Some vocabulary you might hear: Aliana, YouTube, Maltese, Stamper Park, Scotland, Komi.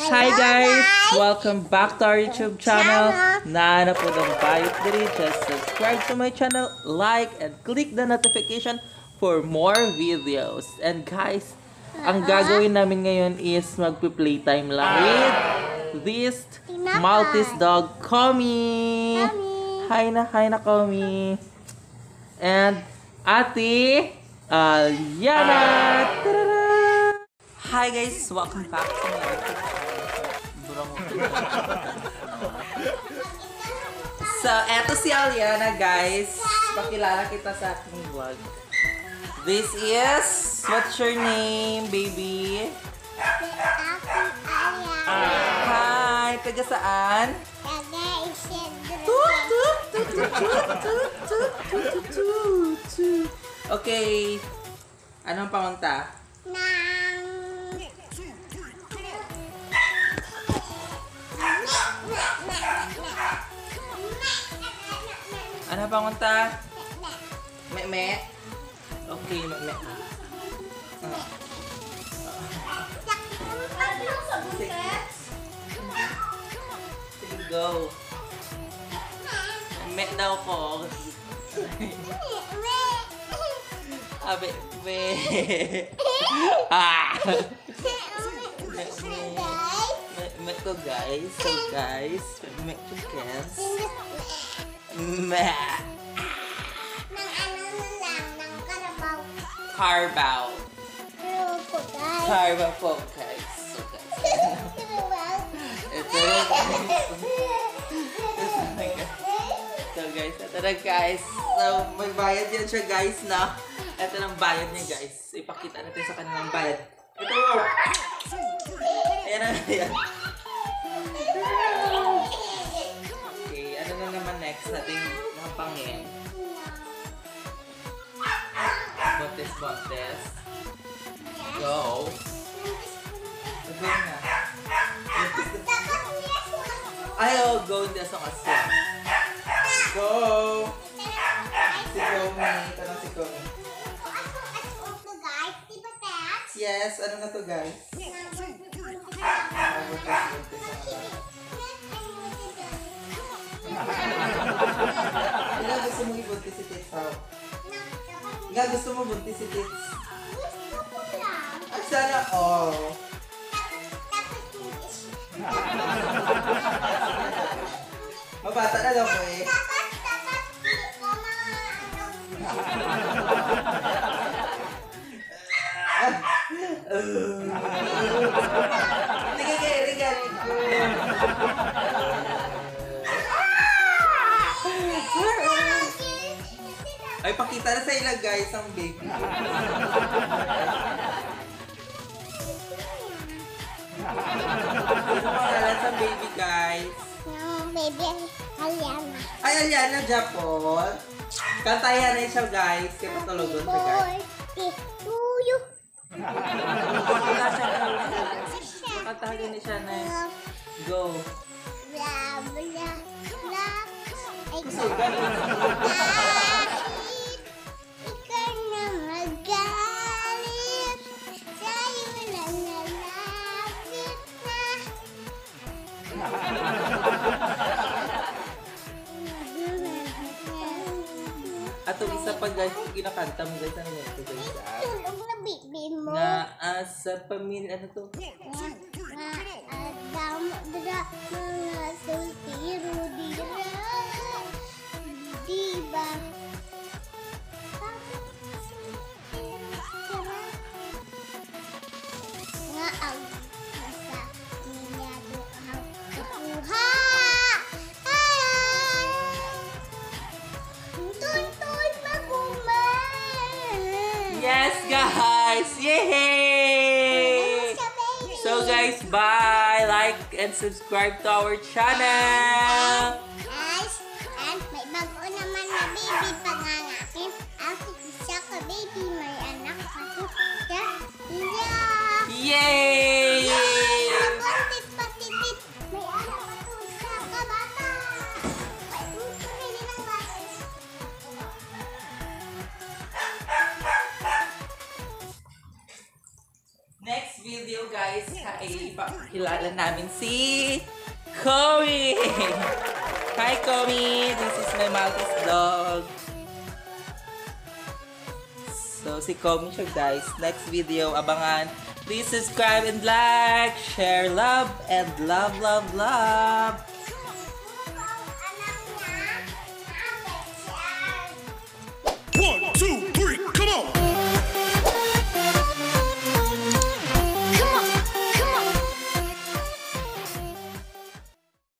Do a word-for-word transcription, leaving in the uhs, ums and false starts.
Hi guys! Welcome back to our YouTube channel. Nahanap po ng bayot diri. Just subscribe to my channel, like, and click the notification for more videos. And guys, ang gagawin namin ngayon is magpi-playtime lang with this Maltese dog, Komi. Hi na, hi na, Komi. And Ate Aliana. Hi guys! Welcome back to my YouTube channel. So, eto si Aliana guys. Pakilala kita sa aking vlog. This is... What's your name, baby? Hi! Taga saan? Taga Isidro. Okay. Anong panganta? Na. Ano pangunta? Meme. Okay, meme. Ah. Sige, go. Meme daw po. Abe, be. Ah. Meme ko guys. So guys, meme ko guys. Meh. Nang ano na lang, nang karabaw. Carbaw. Carbaw po, guys. Ito na guys. Ito guys, ito na guys. So, may bayad yan siya guys na. Ito ng bayad niya guys. Ipakita natin sa kanilang bayad. Ito! Ayan na yan. Next natin mga pangin. Bontes, bontes. Go. Go na. I will go in the song as well. Go. Si Komi. Tanong si Komi. Yes, ano na to guys? Gak gusto mo ibuntis si Tits, ha? Gak gusto mo buntis si Tits? Gusto ko lang. At sana, oh. Mabata na daw ko eh. Tapos, tapos, sige, sige, sige. Ay, pakita na sa ilang guys ang baby. Pakita sa baby guys. No, baby Aliana. Ay, Aliana, Japon. Kantayan na siya guys. Kaya patologon siya guys. Tuyo. Kantahan na siya na go. Blah, blah, blah. Ay, gusto ganun. Atong isa pa guys, kinakanta mo guys, ano ito guys? Tulog na baby mo. Naasa pamilya, ano to? Naadamdra mga sultiro dira. Diba? Naag nasa minyado ang kukuha. Yes, guys! Yay! So, guys, bye! Like and subscribe to our channel! Guys, and may bago naman na baby pangangakin. Ako siya ka baby, may anak pati siya. Yay! Yay! Patit, patitit! May anak ako siya ka bata! Next video. video guys, kailala namin si Komi! Hi Komi! This is my Maltese dog. So si Komi siya guys. Next video, abangan. Please subscribe and like, share, love, and love, love, love!